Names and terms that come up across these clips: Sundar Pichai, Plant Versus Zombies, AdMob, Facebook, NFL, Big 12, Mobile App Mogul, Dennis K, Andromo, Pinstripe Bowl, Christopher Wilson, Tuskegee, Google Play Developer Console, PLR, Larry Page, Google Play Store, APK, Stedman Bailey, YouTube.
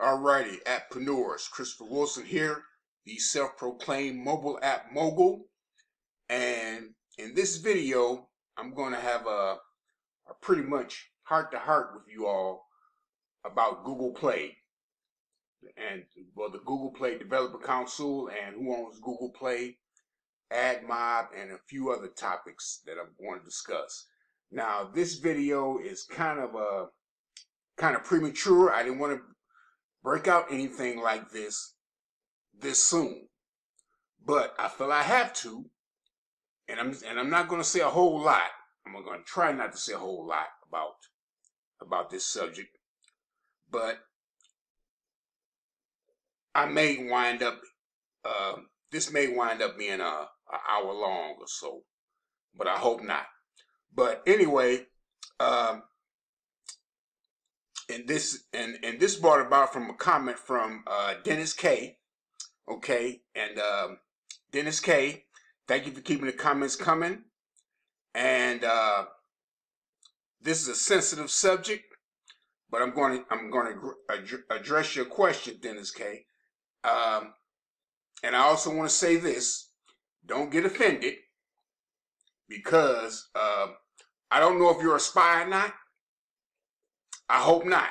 Alrighty, appreneurs, Christopher Wilson here, the self-proclaimed mobile app mogul. And in this video, I'm going to have a pretty much heart-to-heart with you all about Google Play. And, well, the Google Play Developer Console and who owns Google Play, AdMob, and a few other topics that I'm going to discuss. Now, this video is kind of premature. I didn't want to break out anything like this soon, but I feel I have to, and I'm not going to say a whole lot. I'm going to try not to say a whole lot about this subject, but I may wind up. This may wind up being an hour long or so, but I hope not. But anyway, and this brought about from a comment from Dennis K. Okay, and Dennis K, thank you for keeping the comments coming. And this is a sensitive subject, but I'm going to address your question, Dennis K. And I also want to say this: don't get offended, because I don't know if you're a spy or not. I hope not.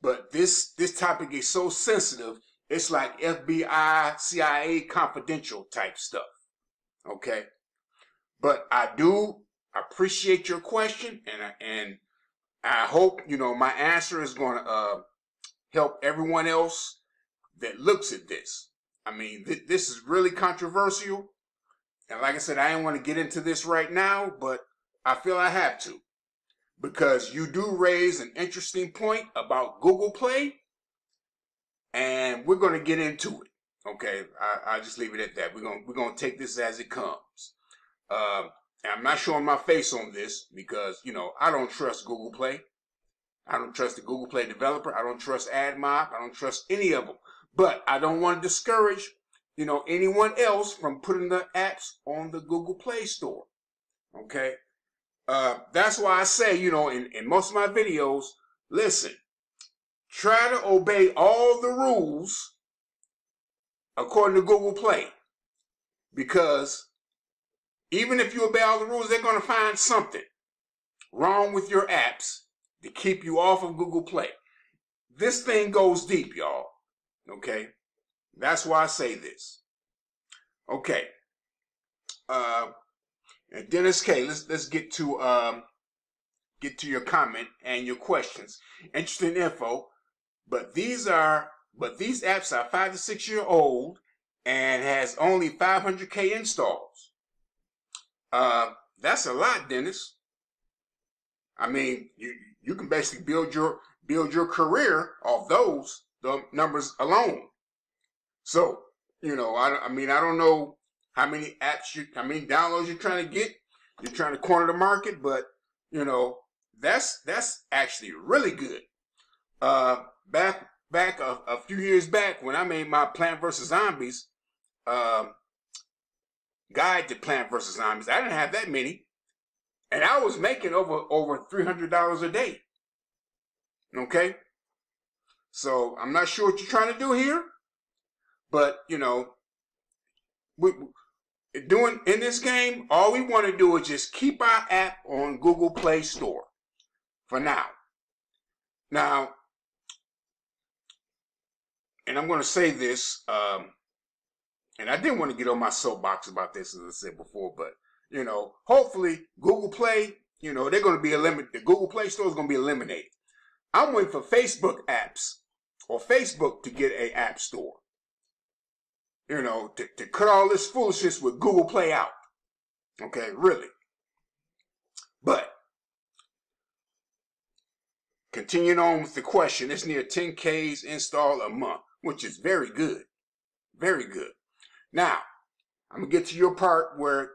But this topic is so sensitive, it's like FBI, CIA, confidential type stuff. Okay? But I do appreciate your question, and I hope, you know, my answer is going to help everyone else that looks at this. I mean, this is really controversial. And like I said, I didn't want to get into this right now, but I feel I have to, because you do raise an interesting point about Google Play, and we're going to get into it. Okay, I'll just leave it at that. We're going to take this as it comes. And I'm not showing my face on this because, you know, I don't trust Google Play. I don't trust the Google Play developer. I don't trust AdMob. I don't trust any of them. But I don't want to discourage, you know, anyone else from putting the apps on the Google Play Store. Okay? That's why I say, you know, in most of my videos, listen, try to obey all the rules according to Google Play. Because even if you obey all the rules, they're going to find something wrong with your apps to keep you off of Google Play. This thing goes deep, y'all. Okay, that's why I say this. Okay, Dennis K, let's get to your comment and your questions. Interesting info, but these apps are 5 to 6 year old and has only 500K installs. That's a lot, Dennis. I mean, you can basically build your career off those. The numbers alone. So, you know, I mean, I don't know how many apps how many downloads you're trying to get. You're trying to corner the market, but, you know, that's actually really good. Back a few years back when I made my Plant Versus Zombies guide to Plant Versus Zombies, I didn't have that many, and I was making over $300 a day. Okay. So I'm not sure what you're trying to do here, but, you know, doing in this game, all we want to do is just keep our app on Google Play Store for now. Now, and I'm going to say this, and I didn't want to get on my soapbox about this, as I said before, but, you know, hopefully Google Play, you know, they're going to be eliminated. The Google Play Store is going to be eliminated. I'm waiting for Facebook apps or Facebook to get an app store, you know, to cut all this foolishness with Google Play out. Okay, really. But continuing on with the question, it's near 10K's install a month, which is very good. Very good. Now, I'm going to get to your part where,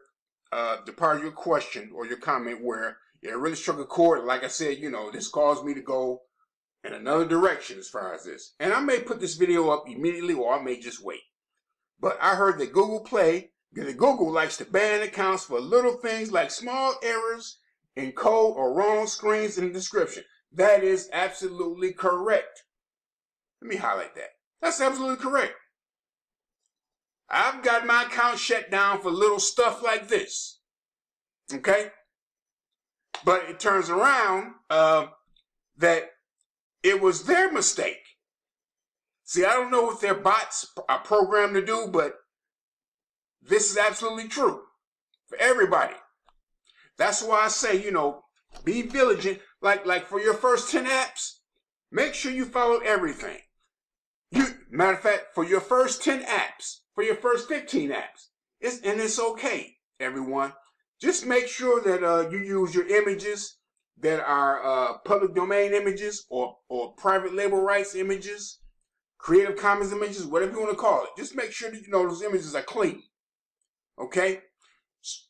the part of your question or your comment where it really struck a chord. Like I said, you know, this caused me to go in another direction as far as this. And I may put this video up immediately, or I may just wait. But I heard that Google likes to ban accounts for little things like small errors in code or wrong screens in the description. That is absolutely correct. Let me highlight that. That's absolutely correct. I've got my account shut down for little stuff like this. Okay? But it turns around that it was their mistake. See, I don't know what their bots are programmed to do, but this is absolutely true for everybody. That's why I say, you know, be diligent. Like for your first 10 apps, make sure you follow everything. Matter of fact, for your first 10 apps, for your first 15 apps, it's okay, everyone. Just make sure that you use your images that are public domain images or private label rights images, Creative Commons images, whatever you want to call it. Just make sure that you know those images are clean. Okay?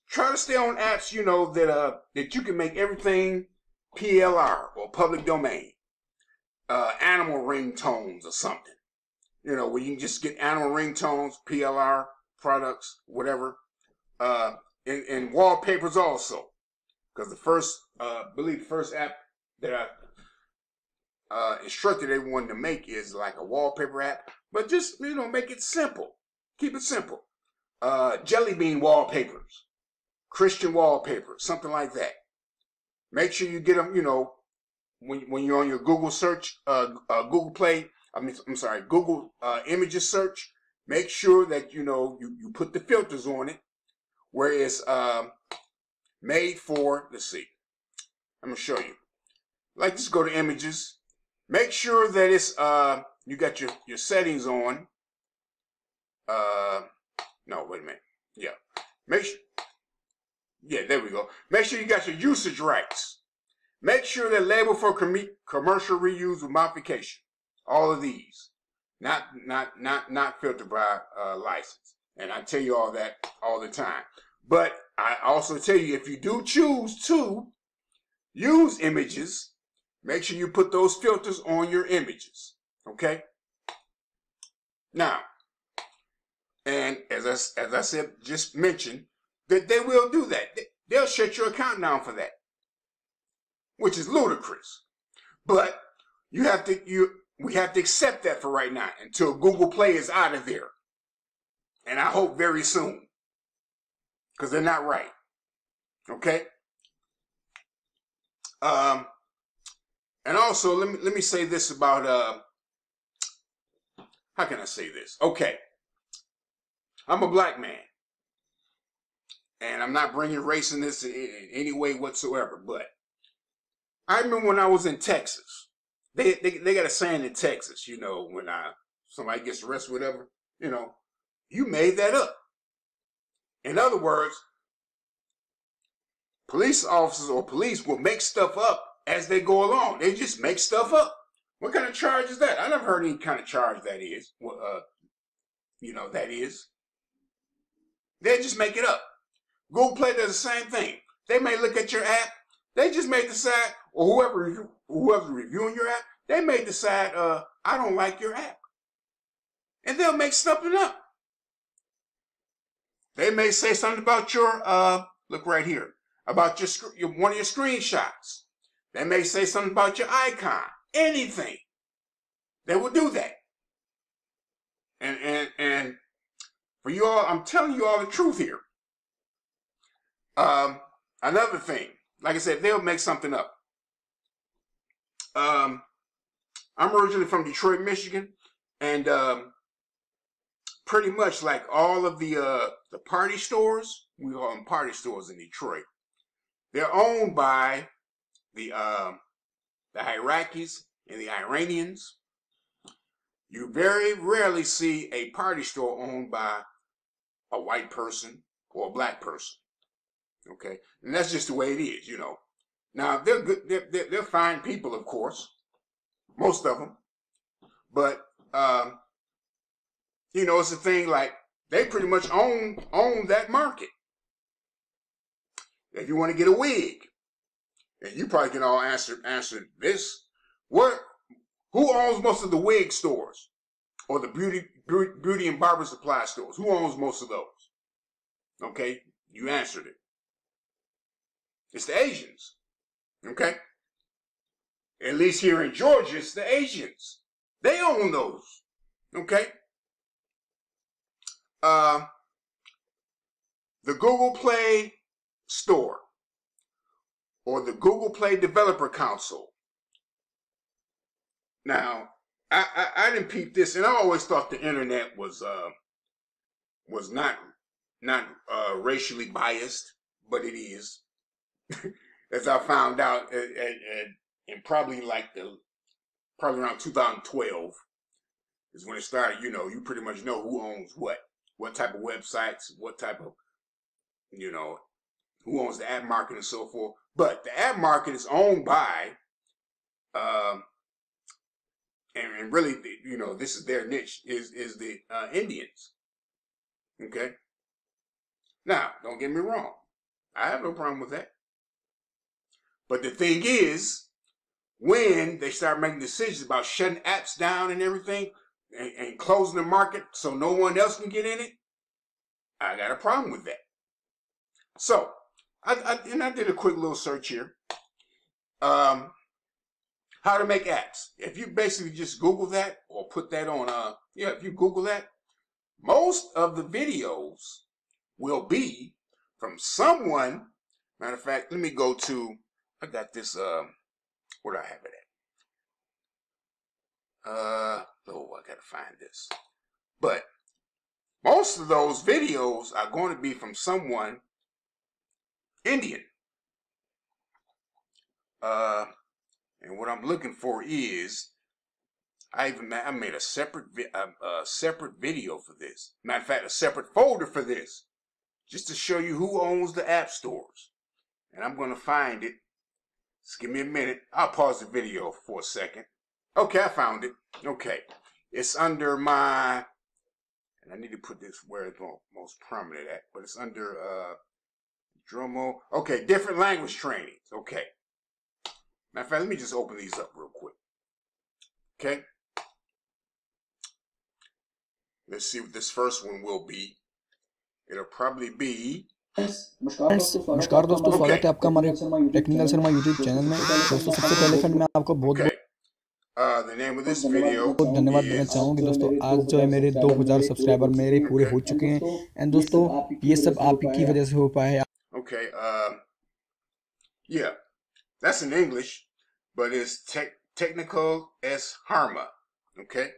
Try to stay on apps, you know, that that you can make everything PLR or public domain. Animal ringtones or something. You know, where you can just get animal ringtones, PLR products, whatever. And wallpapers also. Because the first, I believe the first app that I instructed everyone to make is like a wallpaper app, but just, you know, make it simple. Keep it simple. Jelly bean wallpapers, Christian wallpapers, something like that. Make sure you get them, you know, when you're on your Google search, Google Play, Google images search, make sure that, you know, you put the filters on it where it's made for, let's see, I'm going to show you. Like, just go to images. Make sure that it's, you got your settings on. No, wait a minute. Yeah. Yeah, there we go. Make sure you got your usage rights. Make sure they're labeled for commercial reuse or modification. All of these. Not filtered by license. And I tell you all that all the time. But I also tell you, if you do choose to use images, make sure you put those filters on your images, okay? Now, and as I said, just mentioned that they will do that. They'll shut your account down for that, which is ludicrous. But you have to, we have to accept that for right now until Google Play is out of there, and I hope very soon, because they're not right, okay? And also, let me say this about, how can I say this? Okay. I'm a black man. And I'm not bringing race in this in any way whatsoever. But I remember when I was in Texas, they got a saying in Texas, you know, when somebody gets arrested, whatever, you know, you made that up. In other words, police officers or police will make stuff up as they go along. They just make stuff up. What kind of charge is that? I never heard any kind of charge that is. Well, you know, that is. They just make it up. Google Play does the same thing. They may look at your app. They just may decide, or whoever's reviewing your app, they may decide, I don't like your app. And they'll make something up. They may say something about your, look right here. About your one of your screenshots. They may say something about your icon. Anything. They will do that. And for you all, I'm telling you all the truth here. Another thing, like I said, they'll make something up. I'm originally from Detroit, Michigan, and pretty much like all of the party stores, we call them party stores in Detroit. They're owned by the Iraqis and the Iranians. You very rarely see a party store owned by a white person or a black person. Okay, and that's just the way it is, you know. Now they're good, they're fine people, of course, most of them. But you know, it's a thing like they pretty much own that market. If you want to get a wig. And you probably can all answer this. Who owns most of the wig stores? Or the beauty and barber supply stores? Who owns most of those? Okay, you answered it. It's the Asians. Okay? At least here in Georgia, it's the Asians. They own those. Okay. The Google Play Store or the Google Play Developer Console. Now, I didn't peep this, and I always thought the internet was not racially biased, but it is. As I found out, and probably probably around 2012 is when it started. You know, you pretty much know who owns what type of websites, what type of, you know, who owns the ad market and so forth. But the ad market is owned by, and really, you know, this is their niche, is the Indians. Okay? Now, don't get me wrong. I have no problem with that. But the thing is, when they start making decisions about shutting apps down and everything, and closing the market so no one else can get in it, I got a problem with that. So, I did a quick little search here. How to make apps. If you basically just Google that or put that on, if you Google that, most of the videos will be from someone. Matter of fact, let me go to, I got this, where do I have it at? I gotta find this. But most of those videos are going to be from someone Indian. And what I'm looking for is, I made a separate separate video for this. Matter of fact, a separate folder for this, just to show you who owns the app stores. And I'm gonna find it. Just give me a minute. I'll pause the video for a second. Okay, I found it. Okay, it's under my, and I need to put this where it's most prominent at, but it's under Andromo. Okay, different language trainings. Okay. Matter of fact, let me just open these up real quick. Okay. Let's see what this first one will be. It'll probably be. नमस्कार दोस्तों, स्वागत है आपका हमारे technical Sharma YouTube channel में। दोस्तों सबसे पहले फ्रेंड मैं आपको बहुत धन्यवाद देना चाहूँगी दोस्तों। आज जो है मेरे 2000 सब्सक्राइबर मेरे पूरे हो चुके हैं एंड दोस्तों ये सब आपकी वजह से हो पाया है। Okay, yeah, that's in English, but it's technical as Harma, okay?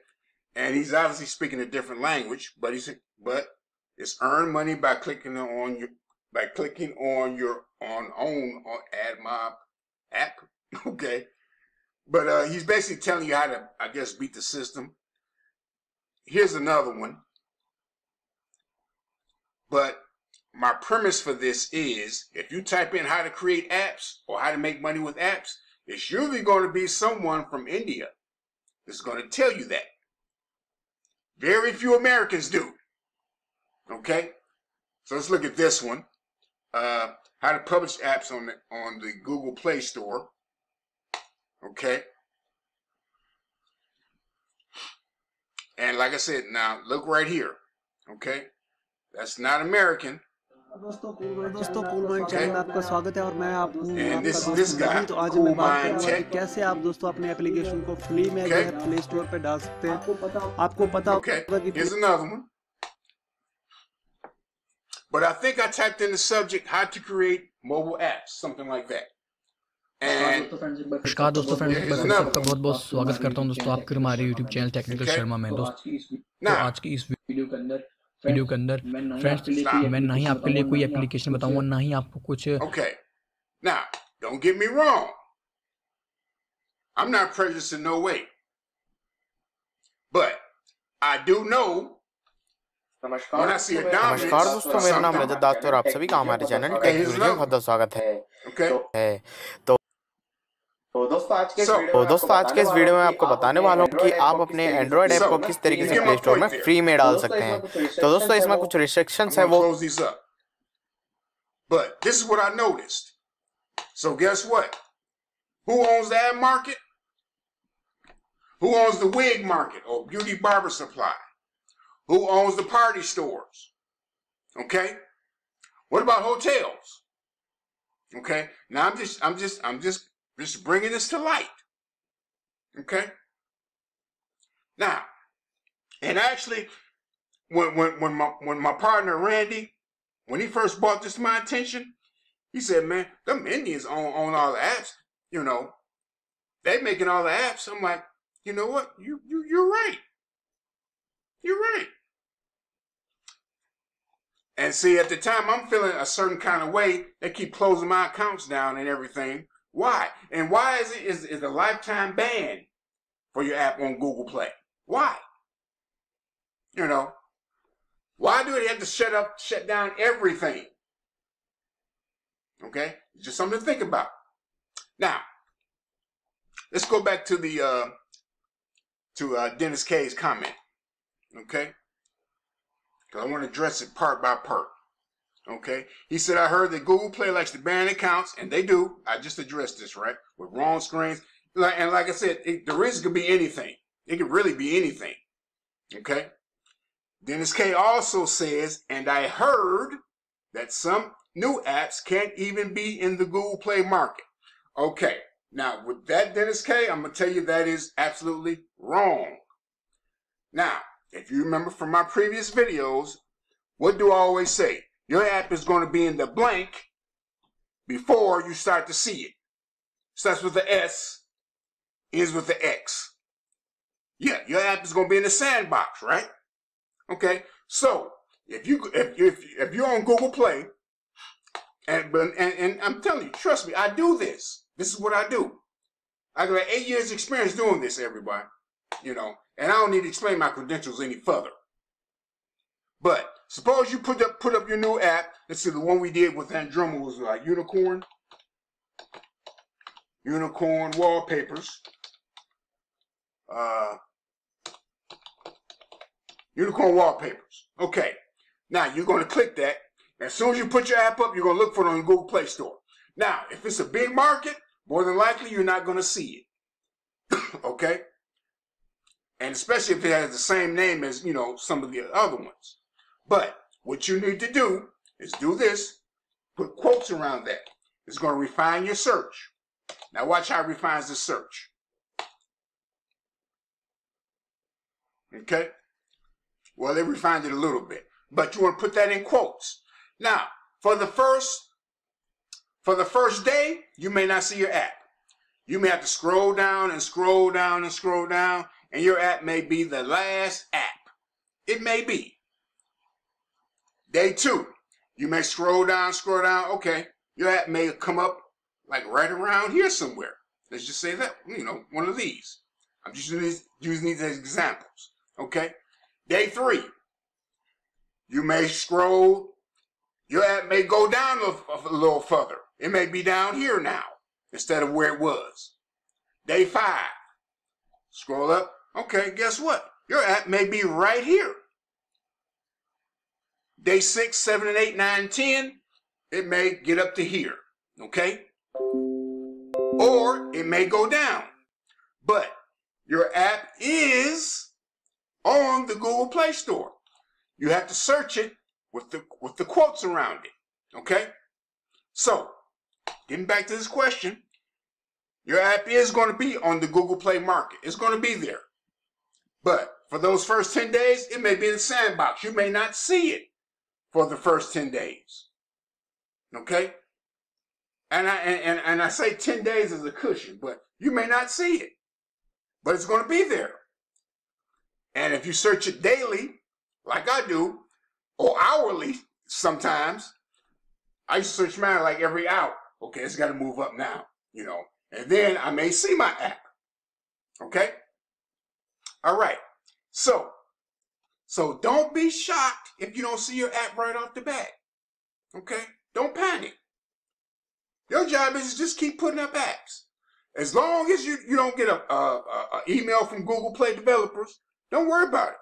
And he's obviously speaking a different language, but it's earn money by clicking on your on AdMob app, okay? But he's basically telling you how to, I guess, beat the system. Here's another one. But my premise for this is, if you type in how to create apps or how to make money with apps, it's usually going to be someone from India that's going to tell you that. Very few Americans do, okay? So let's look at this one. How to publish apps on the Google Play Store. Okay. And like I said, now look right here. Okay. That's not American. दोस्तों Cool Mind channel में आपका स्वागत है और मैं आप हूं। तो आज मैं बात करूंगा कैसे आप दोस्तों अपने एप्लीकेशन को फ्री में प्ले स्टोर पे डाल सकते हैं। आपको पता होगा कि But I think I typed in the subject, how to create mobile apps, something like that. And नमस्कार दोस्तों फ्रेंड्स आपका बहुत-बहुत स्वागत करता हूं दोस्तों आपके हमारे YouTube चैनल टेक्निकल शर्मा में दोस्तों। आज की इस वीडियो के अंदर फ्रेंड्स मैं नहीं आपके लिए कोई एप्लीकेशन बताऊंगा ना ही आपको कुछ Okay. Now, don't get me wrong. I'm not prejudiced in no way. But I do know नमस्कार दोस्तों मेरा नाम रजत दास और आप सभी का हमारे चैनल टेक वीडियो में बहुत स्वागत है। तो दोस्तों आज के इस वीडियो में आपको बताने वाला हूँ कि आप अपने एंड्रॉइड ऐप को किस तरीके से प्ले स्टोर में फ्री में डाल सकते हैं। तो दोस्तों इसमें कुछ रिस्ट्रिक्शंस है वो But this is what I noticed. So guess what? Who owns the ad market? Who owns the wig market or beauty barber supply? Who owns the party stores? Okay. What about hotels? Okay. Now I'm just bringing this to light. Okay. Now, and actually, when my partner Randy, when he first brought this to my attention, he said, "Man, them Indians own all the apps. You know, they making all the apps." I'm like, you know what? You're right. You're right. And see, at the time, I'm feeling a certain kind of way. They keep closing my accounts down and everything. Why? And why is it is a lifetime ban for your app on Google Play? Why? You know, why do they have to shut down everything? Okay, just something to think about. Now, let's go back to the Dennis K's comment. Okay. Because I want to address it part by part. Okay? He said, "I heard that Google Play likes to ban accounts," and they do. I just addressed this, right? With wrong screens. And like I said, the risk could be anything. It could really be anything. Okay? Dennis K also says, "And I heard that some new apps can't even be in the Google Play market." Okay. Now, with that, Dennis K, I'm going to tell you that is absolutely wrong. Now, if you remember from my previous videos, what do I always say? Your app is going to be in the blank before you start to see it. Starts with the S, ends with the X. Yeah, your app is going to be in the sandbox, right? Okay. So if you're on Google Play, and I'm telling you, trust me, I do this. This is what I do. I got 8 years experience doing this, everybody. You know. And I don't need to explain my credentials any further. But suppose you put up your new app. Let's see, the one we did with Andromo was like unicorn wallpapers, unicorn wallpapers. Okay, now you're going to click that. As soon as you put your app up, you're going to look for it on the Google Play Store. Now, if it's a big market, more than likely you're not going to see it. Okay. And especially if it has the same name as, you know, some of the other ones. But what you need to do is do this. Put quotes around that. It's going to refine your search. Now watch how it refines the search. Okay? Well, it refined it a little bit. But you want to put that in quotes. Now, for the first day, you may not see your app. You may have to scroll down and scroll down and scroll down. And your app may be the last app. It may be. Day 2, you may scroll down, okay. Your app may come up like right around here somewhere. Let's just say that, you know, one of these. I'm just using these as examples, okay. Day 3, you may scroll, your app may go down a little further. It may be down here now instead of where it was. Day 5, scroll up. Okay, guess what? Your app may be right here. Day 6, 7, 8, 9, 10, it may get up to here, okay? Or it may go down. But your app is on the Google Play Store. You have to search it with the quotes around it, okay? So, getting back to this question, your app is going to be on the Google Play market. It's going to be there. But for those first 10 days, it may be in the sandbox. You may not see it for the first 10 days. Okay? And I say 10 days as a cushion, but you may not see it. But it's going to be there. And if you search it daily, like I do, or hourly sometimes, I used to search mine like every hour. Okay, it's got to move up now, you know. And then I may see my app. Okay? All right. So don't be shocked if you don't see your app right off the bat. Okay? Don't panic. Your job is to just keep putting up apps. As long as you don't get a email from Google Play developers, don't worry about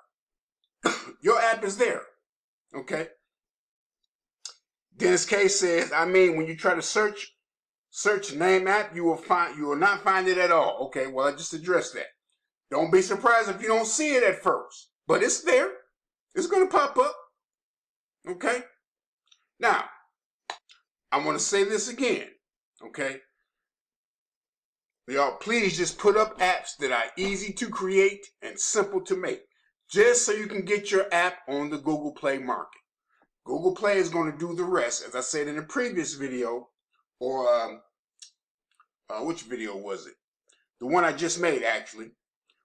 it. Your app is there. Okay? Dennis K says, "I mean, when you try to search name app, you will not find it at all." Okay, well, I just addressed that. Don't be surprised if you don't see it at first, but it's there. It's going to pop up. Okay. Now, I want to say this again. Okay. Y'all, please just put up apps that are easy to create and simple to make, just so you can get your app on the Google Play market. Google Play is going to do the rest. As I said in a previous video, or which video was it? The one I just made, actually,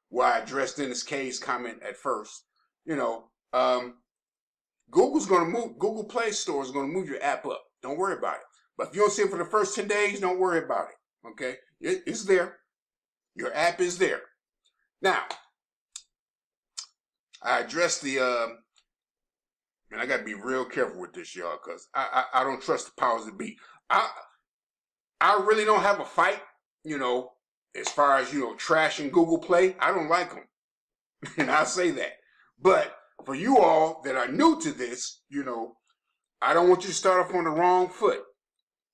where I addressed Dennis K's comment at first. You know, Google's going to move, Google Play Store is going to move your app up. Don't worry about it. But if you don't see it for the first 10 days, don't worry about it. Okay? It's there. Your app is there. Now, I addressed the, and I got to be real careful with this, y'all, because I don't trust the powers that be. I really don't have a fight, you know, as far as, you know, trashing Google Play. I don't like them. And I say that. But for you all that are new to this, you know, I don't want you to start off on the wrong foot,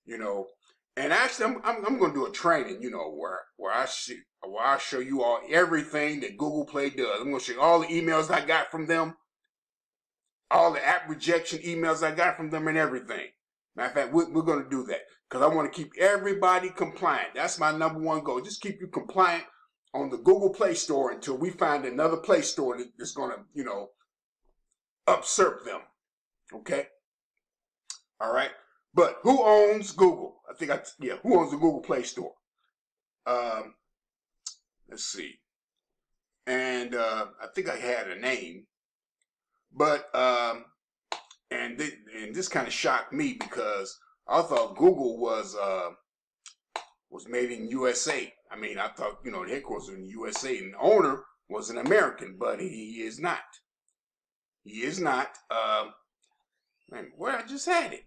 you know. And actually, I'm going to do a training, you know, where I show you all everything that Google Play does. I'm going to show you all the emails I got from them, all the app rejection emails I got from them, and everything. Matter of fact, we're going to do that because I want to keep everybody compliant. That's my #1 goal. Just keep you compliant on the Google Play Store until we find another Play Store that's going to, you know, usurp them. Okay? All right? But who owns Google? I think, yeah, who owns the Google Play Store? Let's see. And I think I had a name. But, and this kind of shocked me because I thought Google was made in USA. I mean, I thought, you know, the headquarters were in USA and the owner was an American, but he is not. He is not. Man, where I just had it.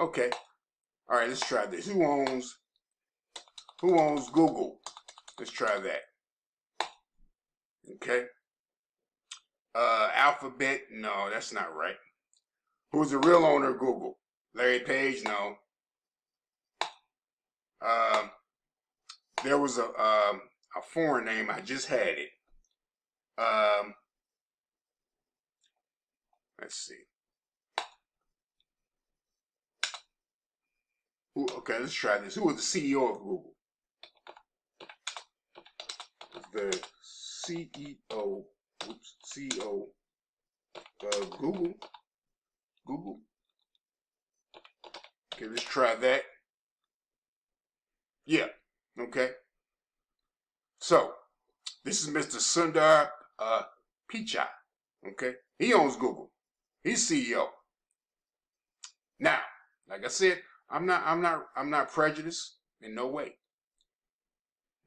Okay. All right, let's try this. Who owns Google? Let's try that. Okay. Alphabet? No, that's not right. Who's the real owner of Google? Larry Page? No. There was a foreign name. I just had it. Let's see. Ooh, okay, let's try this. Who was the CEO of Google? The CEO. Oops, CEO of Google. Google. Okay, let's try that. Yeah. Okay. So, this is Mr. Sundar Pichai. Okay, he owns Google. He's CEO. Now, like I said, I'm not prejudiced in no way.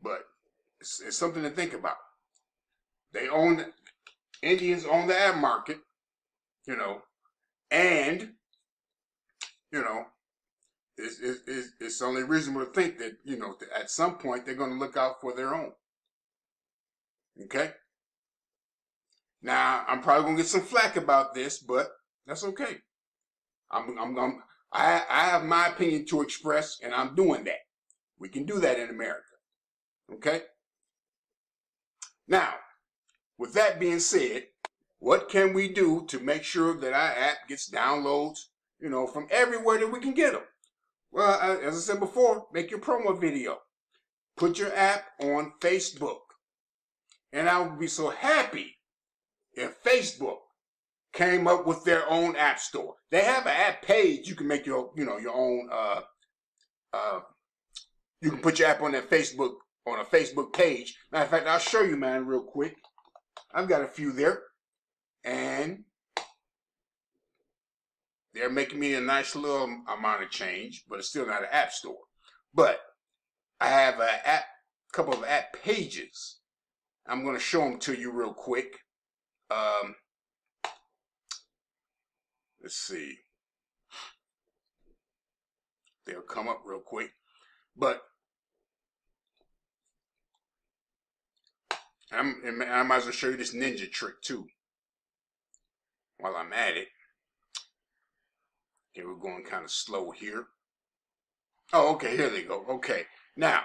But it's something to think about. They own, Indians own the ad market, you know, and, you know, it's only reasonable to think that, you know, at some point they're going to look out for their own. Okay? Now, I'm probably going to get some flack about this, but that's okay. I have my opinion to express, and I'm doing that. We can do that in America. Okay? Now, with that being said, what can we do to make sure that our app gets downloads, you know, from everywhere that we can get them? Well, as I said before, make your promo video. Put your app on Facebook. And I would be so happy if Facebook came up with their own app store. They have an app page. You can make your, you know, your own, you can put your app on that Facebook, on a Facebook page. Matter of fact, I'll show you mine real quick. I've got a few there, and they're making me a nice little amount of change, but it's still not an app store. But I have a couple of app pages. I'm going to show them to you real quick. Let's see. They'll come up real quick. But I might as well show you this ninja trick too while I'm at it. Okay, we're going kind of slow here. Oh, okay, here they go. Okay, now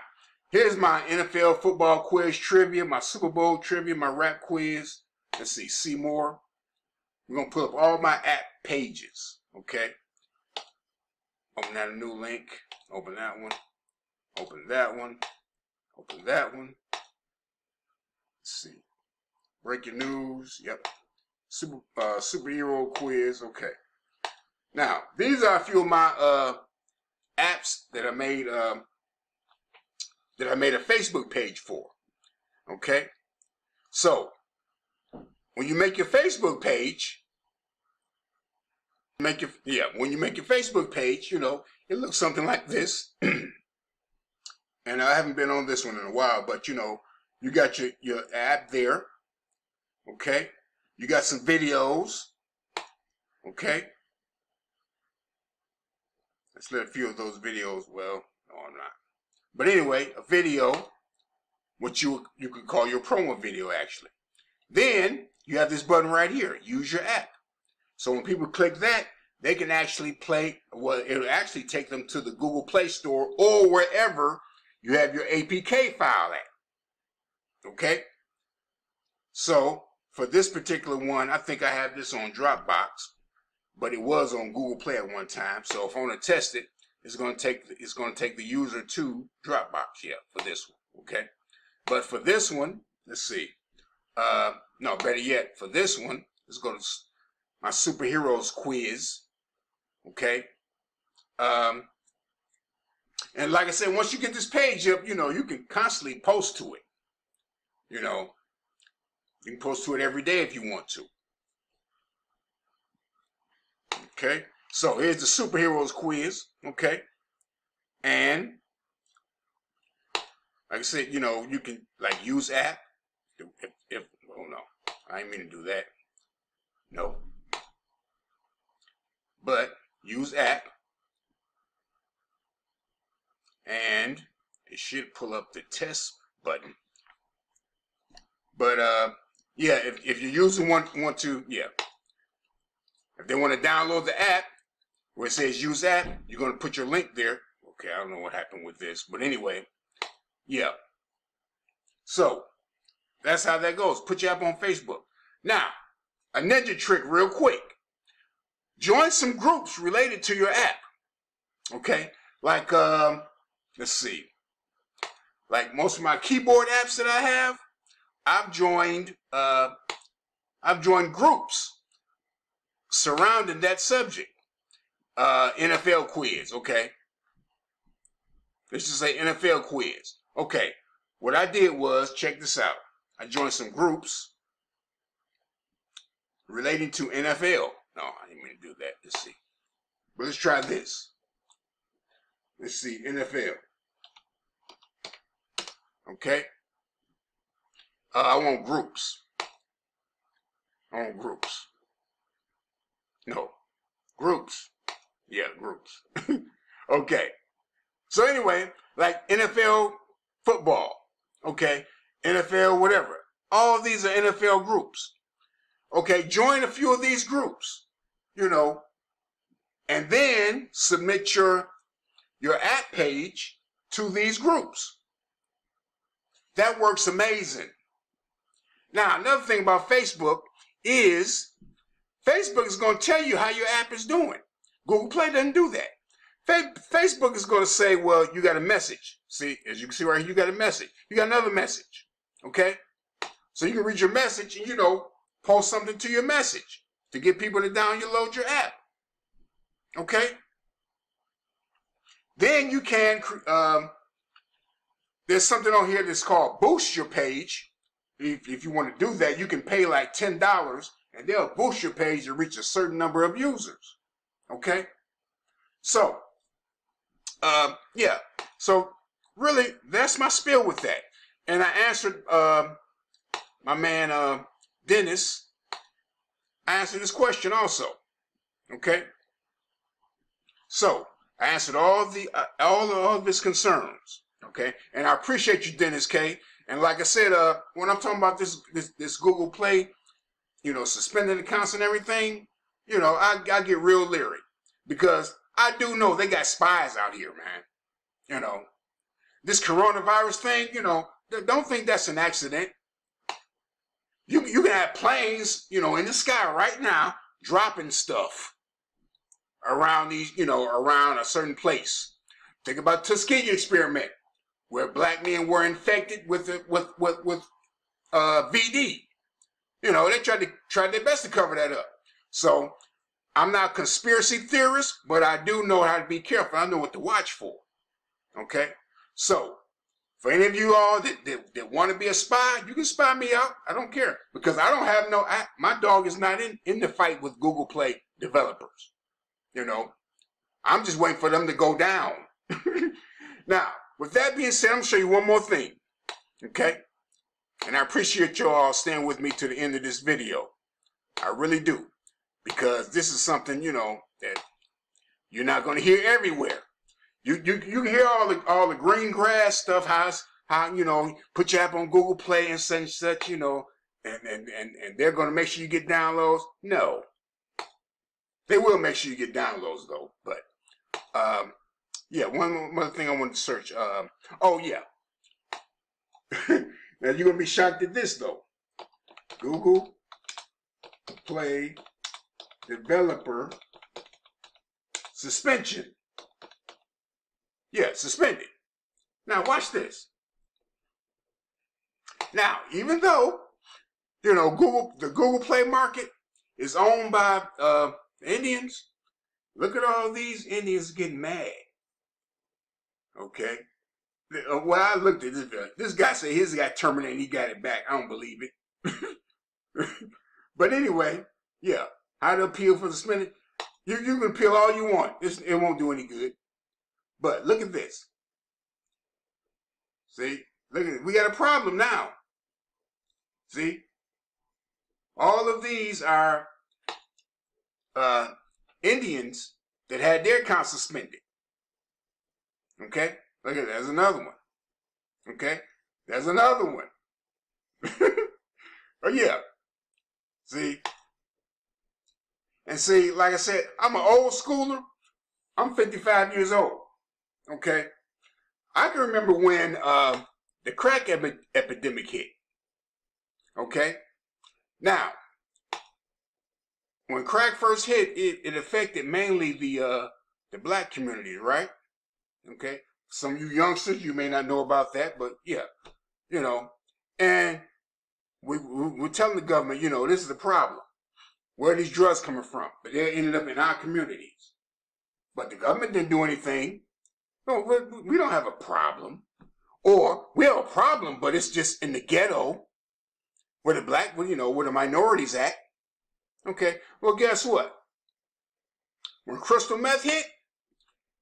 here's my NFL football quiz trivia, my Super Bowl trivia, my rap quiz. Let's see, see more. We're going to pull up all my app pages. Okay, open that new link, open that one, open that one, Open that one. Let's see. Breaking news. Yep. Superhero quiz. Okay. Now, these are a few of my apps that I made a Facebook page for. Okay. So when you make your Facebook page, you know, it looks something like this. And I haven't been on this one in a while, but you know, you got your app there. Okay. You got some videos. Okay. Let's let a few of those videos, well, no, I'm not. But anyway, a video, which you could call your promo video, actually. Then you have this button right here, use your app. So when people click that, they can actually play, well, it'll actually take them to the Google Play Store or wherever you have your APK file at. Okay? So for this particular one, I think I have this on Dropbox, but it was on Google Play at one time. So if I want to test it, it's going to take the user to Dropbox, yeah, for this one, okay? But for this one, let's see. No, better yet, for this one, let's go to my superheroes quiz, okay? And like I said, once you get this page up, you know, you can constantly post to it. You know, you can post to it every day if you want to. Okay, so here's the superheroes quiz, okay? And like I said, you know, you can like use app. If oh no, I didn't mean to do that. No. But use app. And it should pull up the test button. But yeah, if your user if they want to download the app, where it says use app, you're going to put your link there. Okay, I don't know what happened with this, but anyway, yeah. So that's how that goes. Put your app on Facebook. Now, a ninja trick real quick. Join some groups related to your app. Okay, like, let's see. Like most of my keyboard apps that I have, I've joined groups surrounding that subject. NFL quiz, okay? Let's just say NFL quiz. Okay, what I did was, check this out. I joined some groups relating to NFL. No, I didn't mean to do that. Let's see. But let's try this. Let's see, NFL. Okay. I want groups. Groups. Okay. So anyway, like NFL football. Okay. NFL whatever. All these are NFL groups. Okay. Join a few of these groups, you know, and then submit your app page to these groups. That works amazing. Now, another thing about Facebook is Facebook is going to tell you how your app is doing. Google Play doesn't do that. Facebook is going to say, well, you got a message. See, as you can see right here, you got a message. You got another message, okay? So you can read your message and, you know, post something to your message to get people to download your app, okay? Then you can, there's something on here that's called Boost Your Page. If you want to do that, you can pay like $10 and they'll boost your page to reach a certain number of users. Okay? So, yeah. So, really, that's my spiel with that. And I answered my man Dennis. I answered this question also. Okay? So, I answered all of his concerns. Okay? And I appreciate you, Dennis K. And like I said, when I'm talking about this Google Play, you know, suspending accounts and everything, you know, I get real leery because I do know they got spies out here, man. You know, this coronavirus thing, you know, don't think that's an accident. You can have planes, you know, in the sky right now dropping stuff around these, you know, around a certain place. Think about Tuskegee experiment. where black men were infected with VD. You know, they tried their best to cover that up. So I'm not a conspiracy theorist, but I do know how to be careful. I know what to watch for. Okay? So for any of you all that want to be a spy, you can spy me out. I don't care. Because I don't have no, my dog is not in the fight with Google Play developers. You know, I'm just waiting for them to go down. Now, with that being said, I'm going to show you one more thing. Okay? And I appreciate you all staying with me to the end of this video. I really do. Because this is something, you know, that you're not going to hear everywhere. You hear all the green grass stuff, how you know, put your app on Google Play and such, you know, and they're going to make sure you get downloads. No. They will make sure you get downloads, though. But, yeah, one other thing I wanted to search. Oh, yeah. Now, you're going to be shocked at this, though. Google Play Developer suspension. Yeah, suspended. Now, watch this. Now, even though, you know, the Google Play market is owned by Indians, look at all these Indians getting mad. Okay? Well, I looked at this. This guy said his got terminated. He got it back. I don't believe it. But anyway, yeah. How to appeal for suspended? You can appeal all you want. It won't do any good. But look at this. See, look at it. We got a problem now. See, all of these are Indians that had their accounts suspended. Okay. Look at that. There's another one. Okay. There's another one. Oh, yeah. See? And see, like I said, I'm an old schooler. I'm 55 years old. Okay? I can remember when the crack epidemic hit. Okay? Now, when crack first hit, it affected mainly the black community, right? Okay? Some of you youngsters, you may not know about that, but yeah, you know, and we're telling the government, you know, this is a problem. Where are these drugs coming from? But they ended up in our communities. But the government didn't do anything. No, we don't have a problem. Or we have a problem, but it's just in the ghetto where the black, you know, where the minorities at. Okay, well, guess what? When crystal meth hit,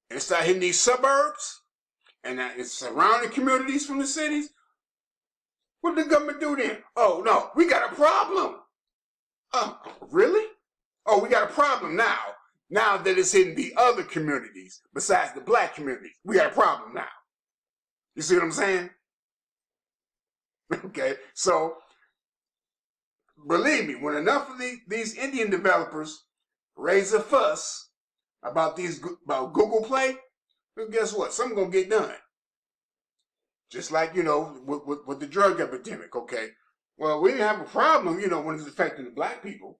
and start hitting these suburbs, and it's surrounding communities from the cities. What did the government do then? Oh, no, we got a problem. Really? Oh, we got a problem now. Now that it's hitting the other communities besides the black communities. We got a problem now. You see what I'm saying? Okay, so believe me, when enough of these Indian developers raise a fuss about Google Play, well, guess what? Something's going to get done. Just like, you know, with the drug epidemic, okay? Well, we didn't have a problem, you know, when it's affecting the black people.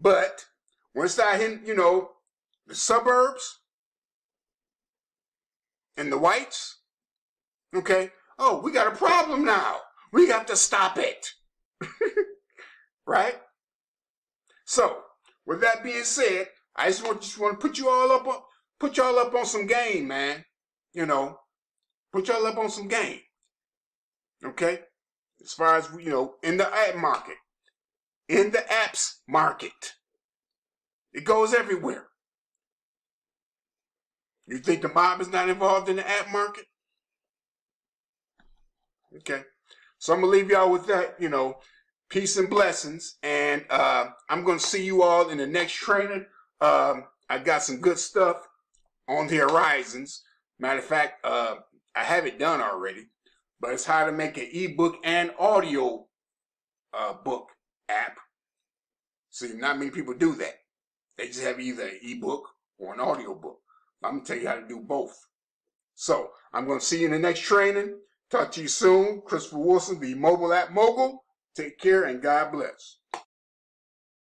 But when it started hitting, you know, the suburbs and the whites, okay? Oh, we got a problem now. We got to stop it. Right? So, with that being said, I just want to put you all up on some game, man. You know, put y'all up on some game. Okay? As far as, you know, in the app market. In the apps market. It goes everywhere. You think the mob is not involved in the app market? Okay. So I'm going to leave y'all with that, you know, peace and blessings. And I'm going to see you all in the next training. I got some good stuff on the horizons. Matter of fact, I have it done already, but it's how to make an ebook and audio book app. See, not many people do that. They just have either an ebook or an audio book. I'm going to tell you how to do both. So I'm going to see you in the next training. Talk to you soon. Christopher Wilson, the Mobile App Mogul. Take care and God bless.